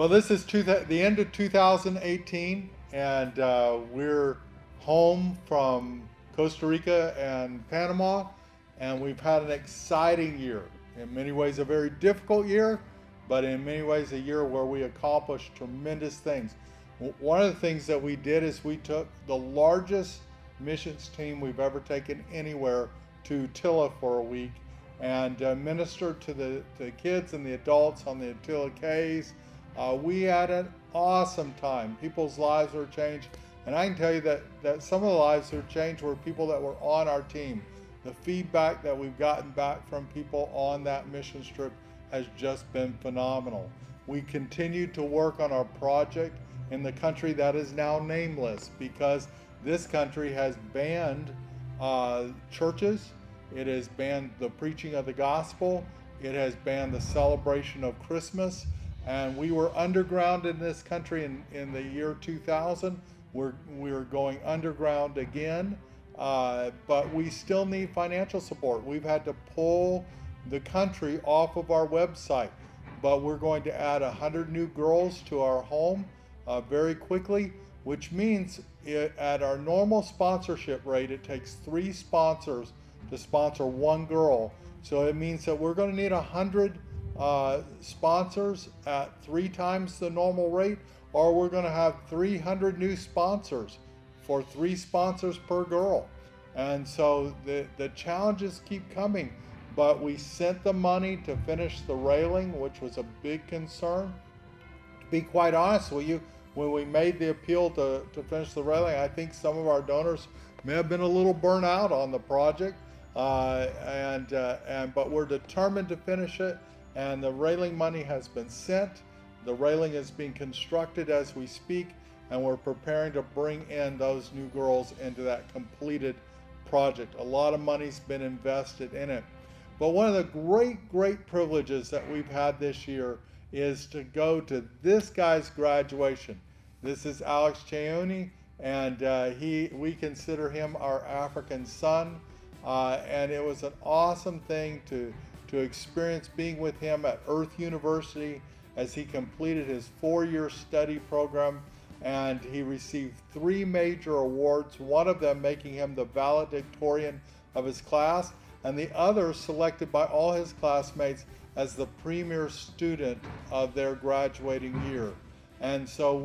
Well, this is the end of 2018, and we're home from Costa Rica and Panama, and we've had an exciting year. In many ways, a very difficult year, but in many ways, a year where we accomplished tremendous things. One of the things that we did is we took the largest missions team we've ever taken anywhere to Tila for a week and ministered to the kids and the adults on the Tila Ks. We had an awesome time. People's lives were changed. And I can tell you that some of the lives that were changed were people that were on our team. The feedback that we've gotten back from people on that mission trip has just been phenomenal. We continue to work on our project in the country that is now nameless, because this country has banned churches. It has banned the preaching of the gospel. It has banned the celebration of Christmas. And we were underground in this country in the year 2000. We're going underground again, but we still need financial support. We've had to pull the country off of our website, but we're going to add 100 new girls to our home very quickly, which means at our normal sponsorship rate, it takes 3 sponsors to sponsor 1 girl. So it means that we're going to need 100 sponsors at 3 times the normal rate, or we're going to have 300 new sponsors for 3 sponsors per girl. And so the challenges keep coming, but we sent the money to finish the railing, which was a big concern. To be quite honest with you, when we made the appeal to finish the railing, I think some of our donors may have been a little burnt out on the project, but we're determined to finish it, and the railing money has been sent. The railing is being constructed as we speak, and we're preparing to bring in those new girls into that completed project. A lot of money's been invested in it. But one of the great, great privileges that we've had this year is to go to this guy's graduation. This is Alex Kyeyune, and we consider him our African son. And it was an awesome thing to experience being with him at Earth University as he completed his 4-year study program, and he received 3 major awards, one of them making him the valedictorian of his class, and the other selected by all his classmates as the premier student of their graduating year. And so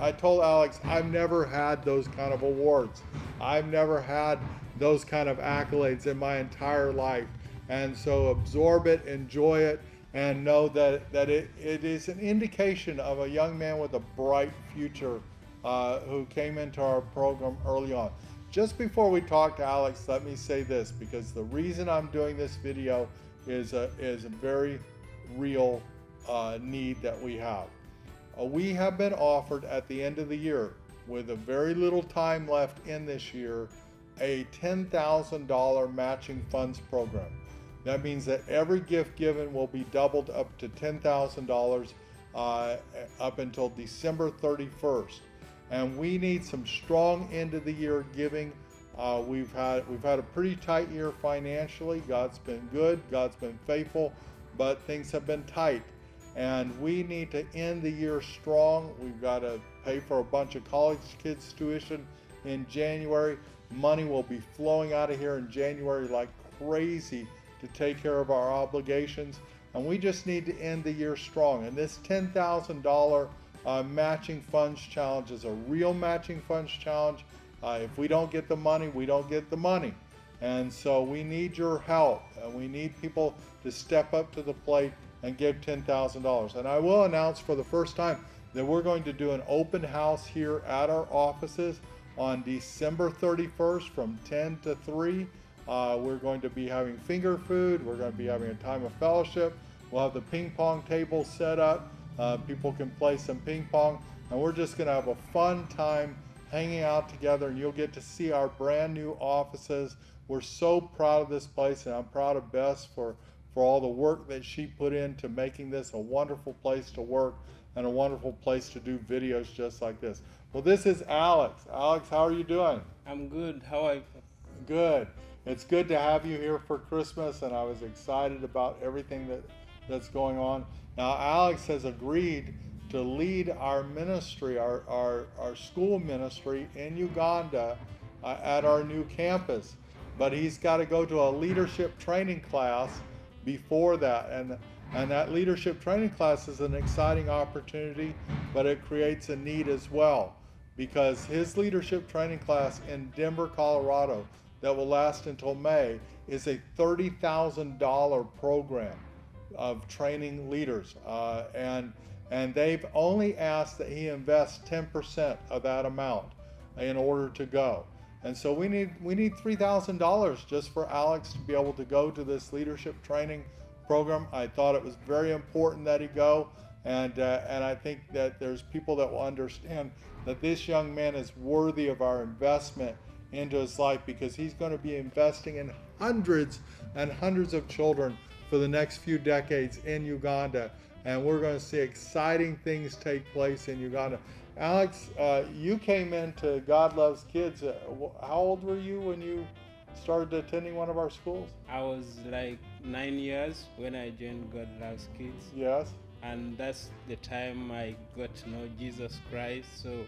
I told Alex, I've never had those kind of awards. I've never had those kind of accolades in my entire life. And so absorb it, enjoy it, and know that it is an indication of a young man with a bright future who came into our program early on. Just before we talk to Alex, let me say this, because the reason I'm doing this video is a very real need that we have. We have been offered at the end of the year, with a very little time left in this year, a $10,000 matching funds program. That means that every gift given will be doubled up to $10,000 up until December 31st. And we need some strong end of the year giving. We've had a pretty tight year financially. God's been good, God's been faithful, but things have been tight. And we need to end the year strong. We've got to pay for a bunch of college kids' tuition in January. Money will be flowing out of here in January like crazy to take care of our obligations, and we just need to end the year strong. And this $10,000 matching funds challenge is a real matching funds challenge. If we don't get the money, we don't get the money. And so we need your help, and we need people to step up to the plate and give $10,000. And I will announce for the first time that we're going to do an open house here at our offices on December 31st from 10 to 3. We're going to be having finger food. We're going to be having a time of fellowship. We'll have the ping pong table set up. People can play some ping pong, and we're just going to have a fun time hanging out together, and you'll get to see our brand new offices. We're so proud of this place, and I'm proud of Bess for all the work that she put into making this a wonderful place to work and a wonderful place to do videos just like this. Well, this is Alex. Alex, how are you doing? I'm good. How are you? Good. It's good to have you here for Christmas, and I was excited about everything that's going on. Now, Alex has agreed to lead our ministry, our school ministry in Uganda at our new campus. But he's got to go to a leadership training class before that. And that leadership training class is an exciting opportunity, but it creates a need as well, because his leadership training class in Denver, Colorado, that will last until May, is a $30,000 program of training leaders. And they've only asked that he invest 10% of that amount in order to go. And so we need $3,000 just for Alex to be able to go to this leadership training program. I thought it was very important that he go, and I think that there's people that will understand that this young man is worthy of our investment into his life, because he's going to be investing in hundreds and hundreds of children for the next few decades in Uganda, and we're going to see exciting things take place in Uganda. Alex, you came into God Loves Kids. How old were you when you started attending one of our schools? I was like 9 years when I joined God Loves Kids. Yes. And that's the time I got to know Jesus Christ. So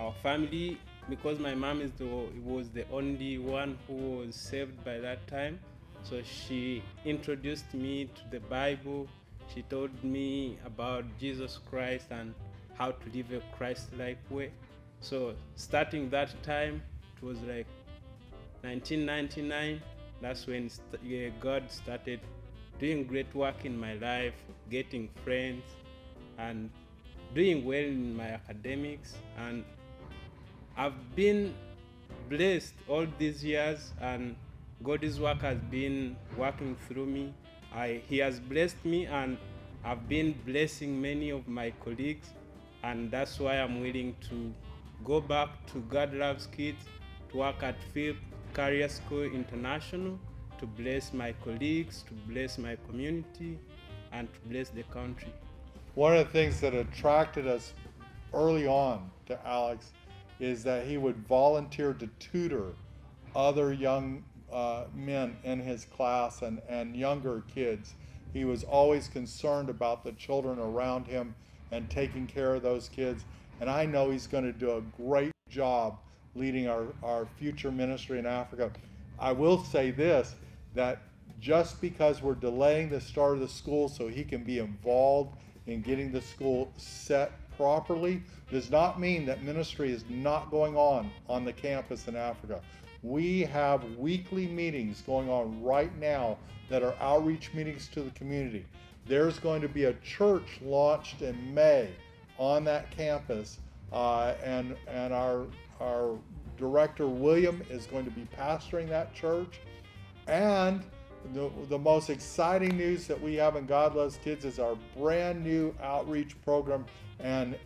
our family, because my mom was the only one who was saved by that time, so she introduced me to the Bible. She told me about Jesus Christ and how to live a Christ-like way. So starting that time, it was like 1999, that's when God started doing great work in my life, getting friends and doing well in my academics. And I've been blessed all these years, and God's work has been working through me. He has blessed me, and I've been blessing many of my colleagues, and that's why I'm willing to go back to God Loves Kids to work at Phillips Career School International, to bless my colleagues, to bless my community, and to bless the country. One of the things that attracted us early on to Alex is that he would volunteer to tutor other young men in his class and younger kids. He was always concerned about the children around him and taking care of those kids. And I know he's going to do a great job leading our future ministry in Africa. I will say this, that just because we're delaying the start of the school so he can be involved in getting the school set properly, does not mean that ministry is not going on the campus in Africa. We have weekly meetings going on right now that are outreach meetings to the community. There's going to be a church launched in May on that campus, and our director, William, is going to be pastoring that church. And the most exciting news that we have in God Loves Kids is our brand new outreach program and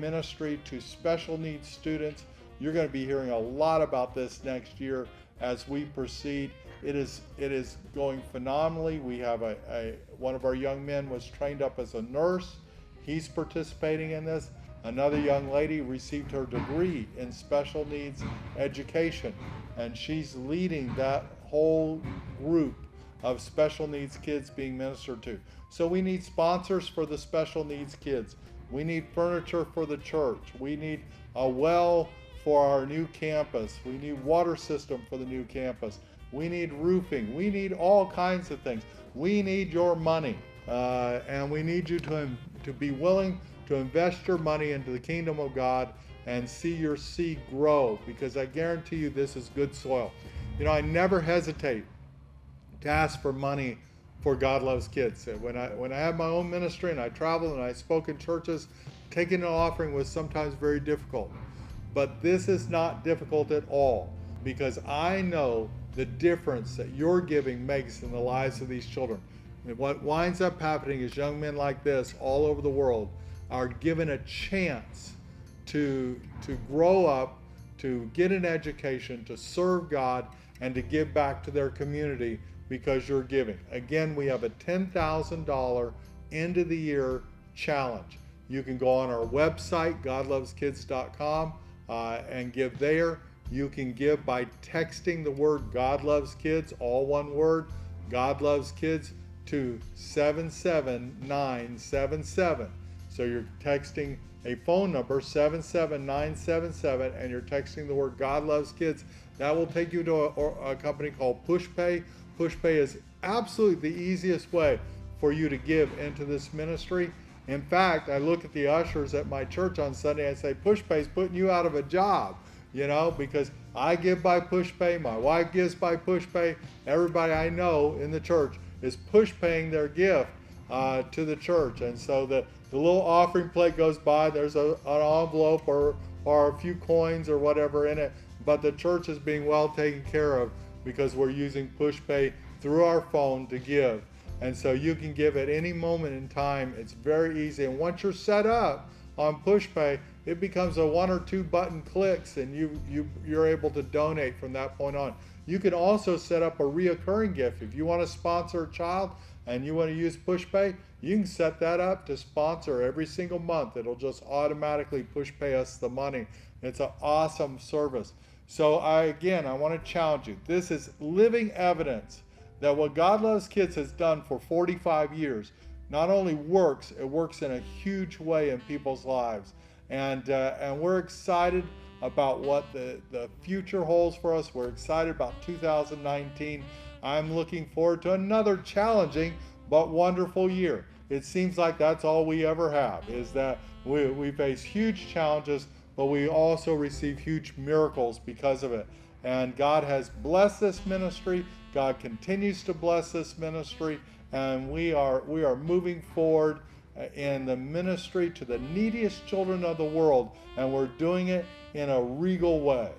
ministry to special needs students. You're going to be hearing a lot about this next year as we proceed. It is going phenomenally. We have one of our young men was trained up as a nurse. He's participating in this. Another young lady received her degree in special needs education, and she's leading that whole group of special needs kids being ministered to. So we need sponsors for the special needs kids. We need furniture for the church. We need a well for our new campus. We need water system for the new campus. We need roofing. We need all kinds of things. We need your money, and we need you to be willing to invest your money into the kingdom of God and see your seed grow, because I guarantee you this is good soil. You know, I never hesitate to ask for money for God Loves Kids. When I had my own ministry and I traveled and I spoke in churches, taking an offering was sometimes very difficult. But this is not difficult at all, because I know the difference that your giving makes in the lives of these children. And what winds up happening is young men like this all over the world are given a chance to grow up, to get an education, to serve God, and to give back to their community because you're giving. Again, we have a $10,000 end of the year challenge. You can go on our website, godloveskids.com, and give there. You can give by texting the word God Loves Kids, all one word, God Loves Kids, to 77977. So you're texting a phone number, 77977, and you're texting the word God Loves Kids. That will take you to a company called Pushpay. Pushpay is absolutely the easiest way for you to give into this ministry. In fact, I look at the ushers at my church on Sunday and say, Pushpay's putting you out of a job, you know, because I give by Pushpay, my wife gives by Pushpay. Everybody I know in the church is Pushpaying their gift to the church. And so the little offering plate goes by, there's an envelope or a few coins or whatever in it, but the church is being well taken care of because we're using Pushpay through our phone to give. And so you can give at any moment in time. It's very easy. And once you're set up on Pushpay, it becomes a one or two button clicks, and you're able to donate from that point on. You can also set up a reoccurring gift. If you want to sponsor a child and you want to use Pushpay, you can set that up to sponsor every single month. It'll just automatically Pushpay us the money. It's an awesome service. So I want to challenge you. This is living evidence that what God Loves Kids has done for 45 years not only works, it works in a huge way in people's lives. And we're excited about what the future holds for us. We're excited about 2019. I'm looking forward to another challenging but wonderful year. It seems like that's all we ever have, is that we face huge challenges, but we also receive huge miracles because of it. And God has blessed this ministry. God continues to bless this ministry, and we are moving forward in the ministry to the neediest children of the world, and we're doing it in a regal way.